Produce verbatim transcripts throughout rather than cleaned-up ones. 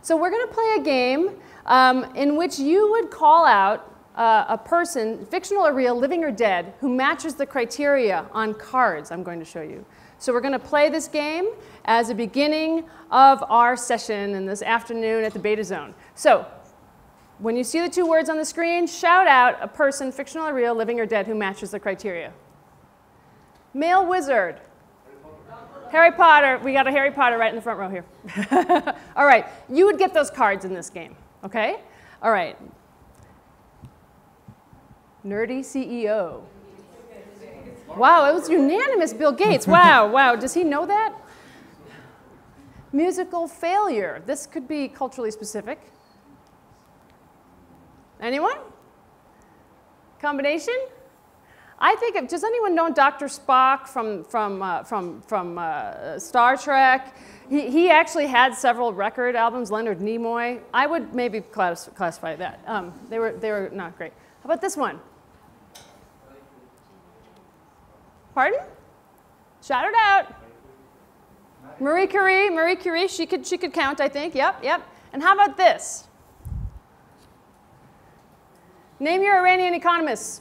So we're going to play a game um, in which you would call out uh, a person, fictional or real, living or dead, who matches the criteria on cards I'm going to show you. So we're going to play this game as a beginning of our session in this afternoon at the Beta Zone. So when you see the two words on the screen, shout out a person, fictional or real, living or dead, who matches the criteria. Male wizard. Harry Potter. We got a Harry Potter right in the front row here. All right. You would get those cards in this game, okay? All right. Nerdy C E O. Wow, it was unanimous, Bill Gates. Wow, wow. Does he know that? Musical failure. This could be culturally specific. Anyone? Combination? I think of, does anyone know Doctor Spock from, from, uh, from, from uh, Star Trek? He, he actually had several record albums, Leonard Nimoy. I would maybe class, classify that. Um, they, were, they were not great. How about this one? Pardon? Shout it out. Marie Curie, Marie Curie, she could, she could count, I think. Yep, yep. And how about this? Name your Iranian economists.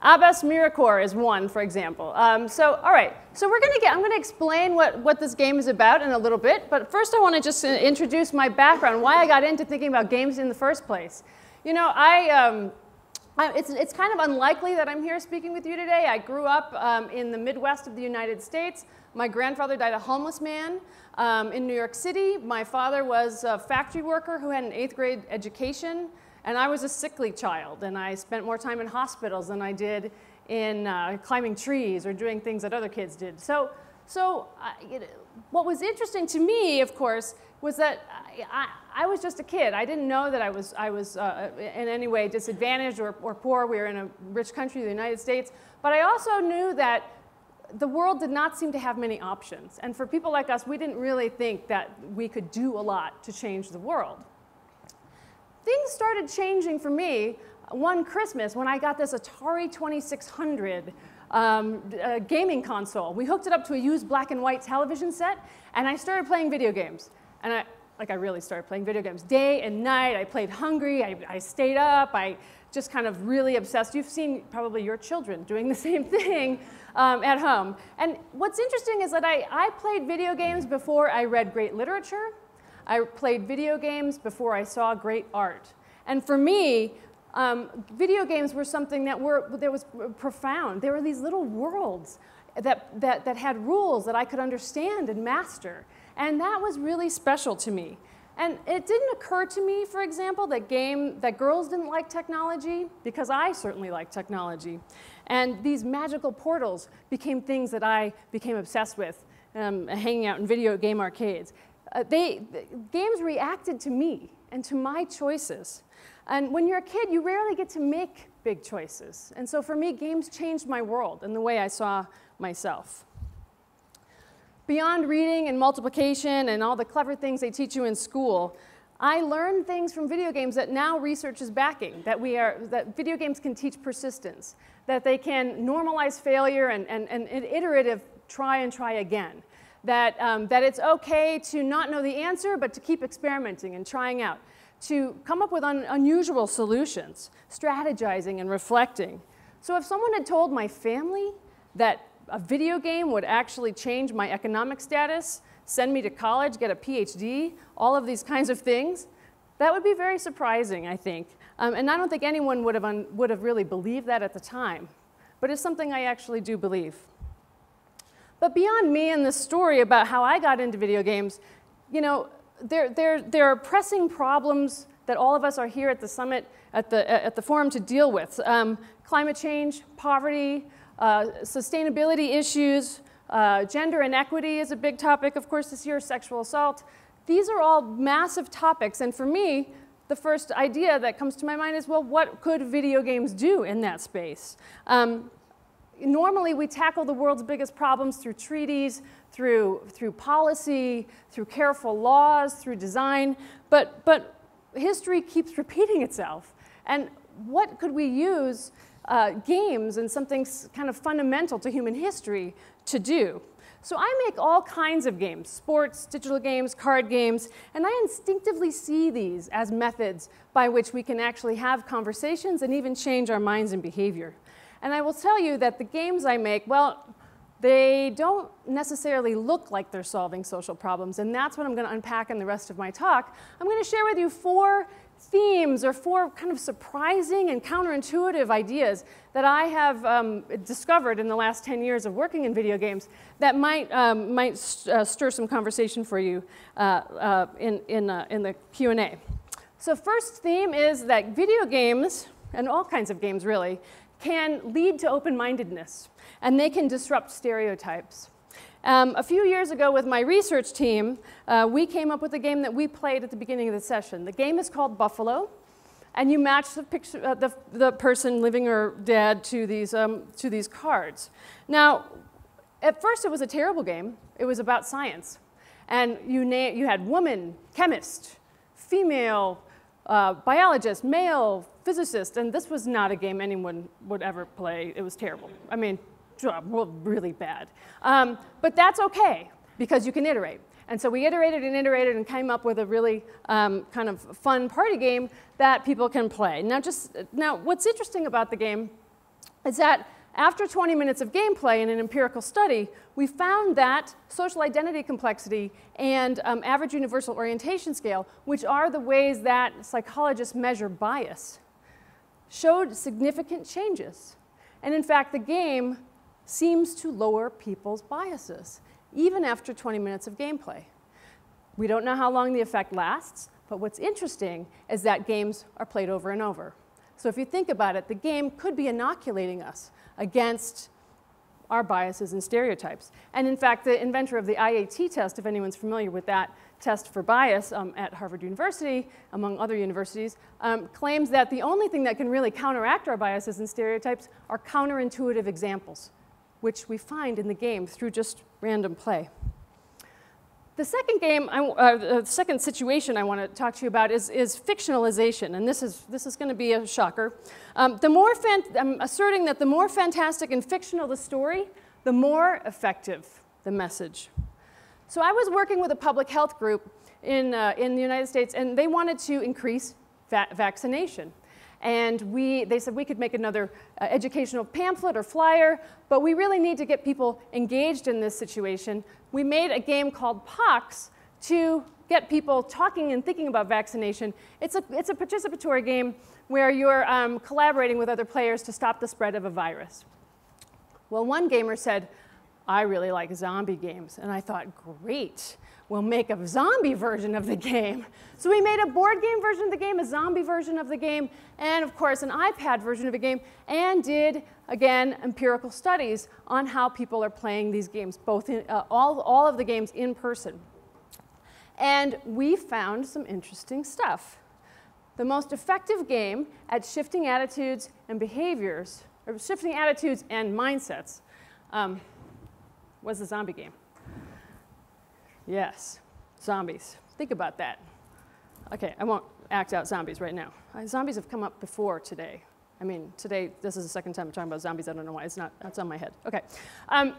Abbas Mirakhor is one, for example. Um, so, all right. So we're going to get, I'm going to explain what, what this game is about in a little bit. But first, I want to just introduce my background, why I got into thinking about games in the first place. You know, I, um, I it's, it's kind of unlikely that I'm here speaking with you today. I grew up um, in the Midwest of the United States. My grandfather died a homeless man um, in New York City. My father was a factory worker who had an eighth grade education. And I was a sickly child, and I spent more time in hospitals than I did in uh, climbing trees or doing things that other kids did. So, so I, you know, what was interesting to me, of course, was that I, I, I was just a kid. I didn't know that I was, I was uh, in any way disadvantaged or, or poor. We were in a rich country, the United States. But I also knew that the world did not seem to have many options. And for people like us, we didn't really think that we could do a lot to change the world. Things started changing for me one Christmas when I got this Atari twenty-six hundred um, uh, gaming console. We hooked it up to a used black and white television set, and I started playing video games. And I, like, I really started playing video games day and night. I played hungry. I, I stayed up. I just kind of really obsessed. You've seen probably your children doing the same thing um, at home. And what's interesting is that I, I played video games before I read great literature. I played video games before I saw great art. And for me, um, video games were something that, were, that was profound. They were these little worlds that, that, that had rules that I could understand and master. And that was really special to me. And it didn't occur to me, for example, that, game, that girls didn't like technology, because I certainly like technology. And these magical portals became things that I became obsessed with, um, hanging out in video game arcades. Uh, they, the games reacted to me and to my choices. And when you're a kid, you rarely get to make big choices. And so for me, games changed my world and the way I saw myself. Beyond reading and multiplication and all the clever things they teach you in school, I learned things from video games that now research is backing, that, we are, that video games can teach persistence, that they can normalize failure and, and, and iterative try and try again. That, um, that it's okay to not know the answer, but to keep experimenting and trying out, to come up with un unusual solutions, strategizing and reflecting. So if someone had told my family that a video game would actually change my economic status, send me to college, get a P H D, all of these kinds of things, that would be very surprising, I think. Um, and I don't think anyone would have, un would have really believed that at the time. But it's something I actually do believe. But beyond me and this story about how I got into video games, you know, there, there, there are pressing problems that all of us are here at the summit, at the, at the forum to deal with. Um, climate change, poverty, uh, sustainability issues, uh, gender inequity is a big topic, of course, this year, sexual assault. These are all massive topics. And for me, the first idea that comes to my mind is, well, what could video games do in that space? Um, normally we tackle the world's biggest problems through treaties, through, through policy, through careful laws, through design, but, but history keeps repeating itself. And what could we use uh, games and something kind of fundamental to human history to do? So I make all kinds of games, sports, digital games, card games, and I instinctively see these as methods by which we can actually have conversations and even change our minds and behavior. And I will tell you that the games I make, well, they don't necessarily look like they're solving social problems, and that's what I'm going to unpack in the rest of my talk. I'm going to share with you four themes or four kind of surprising and counterintuitive ideas that I have um, discovered in the last ten years of working in video games that might, um, might st uh, stir some conversation for you uh, uh, in, in, uh, in the Q and A. So first theme is that video games, and all kinds of games really, can lead to open-mindedness, and they can disrupt stereotypes. Um, a few years ago with my research team, uh, we came up with a game that we played at the beginning of the session. The game is called Buffalo, and you match the, picture, uh, the, the person living or dead to these, um, to these cards. Now, at first it was a terrible game. It was about science. And you, na you had woman, chemist, female, Uh, biologist, male, physicist, and this was not a game anyone would ever play. It was terrible. I mean, really bad. Um, but that's okay, because you can iterate. And so we iterated and iterated and came up with a really um, kind of fun party game that people can play. Now, just, now, what's interesting about the game is that after twenty minutes of gameplay in an empirical study, we found that social identity complexity and um, average universal orientation scale, which are the ways that psychologists measure bias, showed significant changes. And in fact, the game seems to lower people's biases, even after twenty minutes of gameplay. We don't know how long the effect lasts, but what's interesting is that games are played over and over. So if you think about it, the game could be inoculating us against our biases and stereotypes. And in fact, the inventor of the I A T test, if anyone's familiar with that test for bias um, at Harvard University, among other universities, um, claims that the only thing that can really counteract our biases and stereotypes are counterintuitive examples, which we find in the game through just random play. The second game, I, uh, the second situation I want to talk to you about is, is fictionalization, and this is, this is going to be a shocker. Um, the more fan I'm asserting that the more fantastic and fictional the story, the more effective the message. So I was working with a public health group in, uh, in the United States, and they wanted to increase va vaccination. And we, they said we could make another uh, educational pamphlet or flyer, but we really need to get people engaged in this situation. We made a game called Pox to get people talking and thinking about vaccination. It's a, it's a participatory game where you're um, collaborating with other players to stop the spread of a virus. Well, one gamer said, I really like zombie games. And I thought, great. We'll make a zombie version of the game. So we made a board game version of the game, a zombie version of the game, and of course an iPad version of the game, and did, again, empirical studies on how people are playing these games, both in, uh, all, all of the games in person. And we found some interesting stuff. The most effective game at shifting attitudes and behaviors, or shifting attitudes and mindsets, um, was the zombie game. Yes, zombies. Think about that. Okay, I won't act out zombies right now. Uh, zombies have come up before today. I mean, today, this is the second time I'm talking about zombies. I don't know why, it's not, it's on my head. Okay. Um,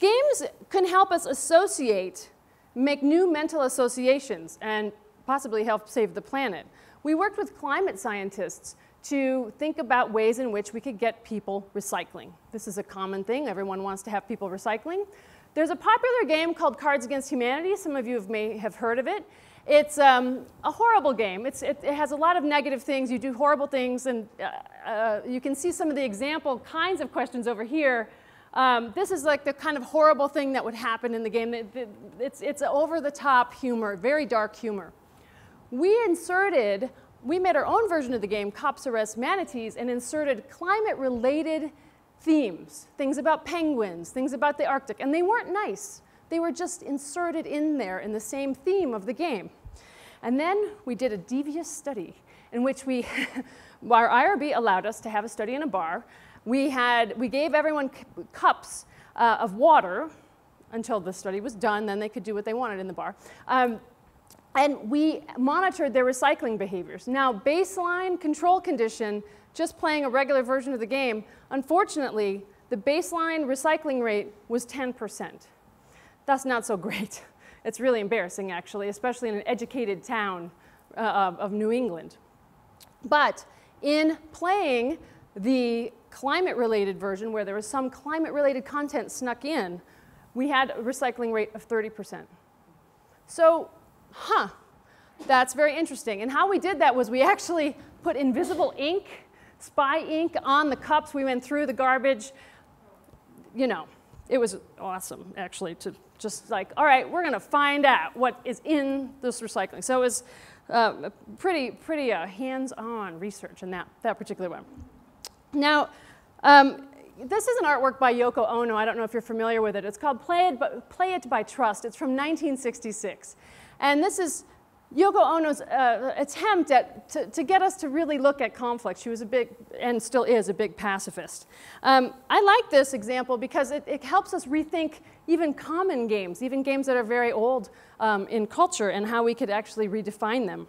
games can help us associate, make new mental associations, and possibly help save the planet. We worked with climate scientists to think about ways in which we could get people recycling. This is a common thing. Everyone wants to have people recycling. There's a popular game called Cards Against Humanity. Some of you may have heard of it. It's um, a horrible game. It's, it, it has a lot of negative things. You do horrible things, and uh, uh, you can see some of the example kinds of questions over here. Um, this is like the kind of horrible thing that would happen in the game. It, it, it's it's over-the-top humor, very dark humor. We inserted, we made our own version of the game, Cops Arrest Manatees, and inserted climate-related themes, things about penguins, things about the Arctic, and they weren't nice. They were just inserted in there in the same theme of the game. And then we did a devious study in which we, our I R B allowed us to have a study in a bar we had, we gave everyone cups uh, of water until the study was done. Then they could do what they wanted in the bar. Um, and we monitored their recycling behaviors. Now, baseline control condition, just playing a regular version of the game, unfortunately, the baseline recycling rate was ten percent. That's not so great. It's really embarrassing, actually, especially in an educated town uh, of New England. But in playing the climate-related version, where there was some climate-related content snuck in, we had a recycling rate of thirty percent. So, huh, that's very interesting. And how we did that was we actually put invisible ink, spy ink, on the cups. We went through the garbage. You know, it was awesome, actually, to just like, all right, we're going to find out what is in this recycling. So it was uh, pretty, pretty uh, hands-on research in that, that particular one. Now, um, this is an artwork by Yoko Ono. I don't know if you're familiar with it. It's called Play It by, Play It by Trust. It's from nineteen sixty-six. And this is Yoko Ono's uh, attempt at, to, to get us to really look at conflict. She was a big, and still is, a big pacifist. Um, I like this example because it, it helps us rethink even common games, even games that are very old um, in culture, and how we could actually redefine them.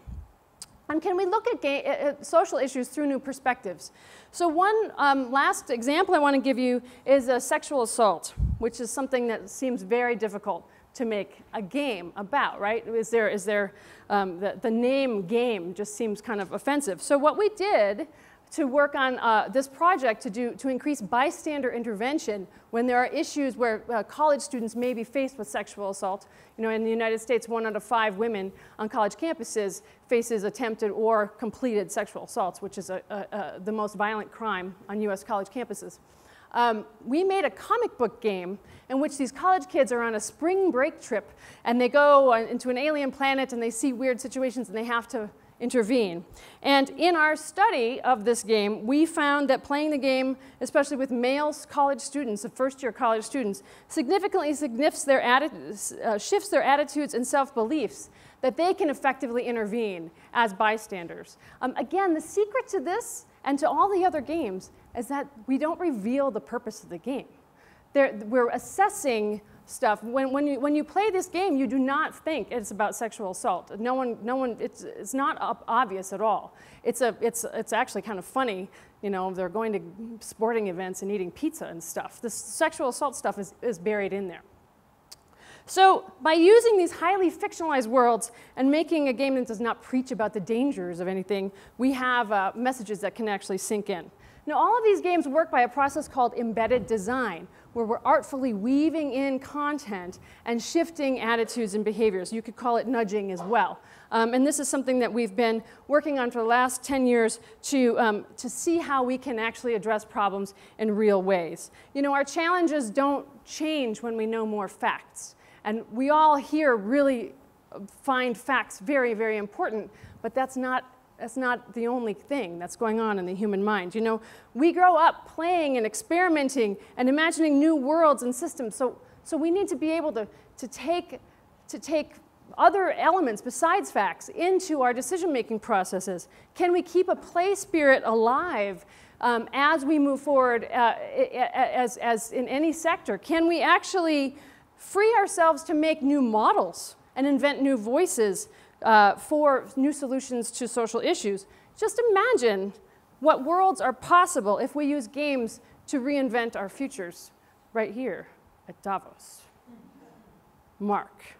And can we look at, at social issues through new perspectives? So one um, last example I want to give you is a sexual assault, which is something that seems very difficult to make a game about, right? Is there, is there um, the, the name game just seems kind of offensive. So what we did to work on uh, this project to, do, to increase bystander intervention when there are issues where uh, college students may be faced with sexual assault. You know, in the United States, one out of five women on college campuses faces attempted or completed sexual assaults, which is a, a, a, the most violent crime on U S college campuses. Um, we made a comic book game in which these college kids are on a spring break trip, and they go into an alien planet, and they see weird situations, and they have to intervene. And in our study of this game, we found that playing the game, especially with male college students, the first-year college students, significantly their uh, shifts their attitudes and self-beliefs, that they can effectively intervene as bystanders. Um, again, the secret to this and to all the other games is that we don't reveal the purpose of the game. There, we're assessing stuff. When, when, you, when you play this game, you do not think it's about sexual assault. No one, no one, it's, it's not obvious at all. It's, a, it's, it's actually kind of funny. You know, they're going to sporting events and eating pizza and stuff. This sexual assault stuff is, is buried in there. So by using these highly fictionalized worlds and making a game that does not preach about the dangers of anything, we have uh, messages that can actually sink in. Now, all of these games work by a process called embedded design, where we're artfully weaving in content and shifting attitudes and behaviors. You could call it nudging as well. Um, and this is something that we've been working on for the last ten years to, um, to see how we can actually address problems in real ways. You know, our challenges don't change when we know more facts. And we all here really find facts very, very important, but that's not That's not the only thing that's going on in the human mind. You know, we grow up playing and experimenting and imagining new worlds and systems. So, so we need to be able to, to, take, to take other elements besides facts into our decision-making processes. Can we keep a play spirit alive um, as we move forward uh, as, as in any sector? Can we actually free ourselves to make new models and invent new voices Uh, for new solutions to social issues? Just imagine what worlds are possible if we use games to reinvent our futures right here at Davos. Mark.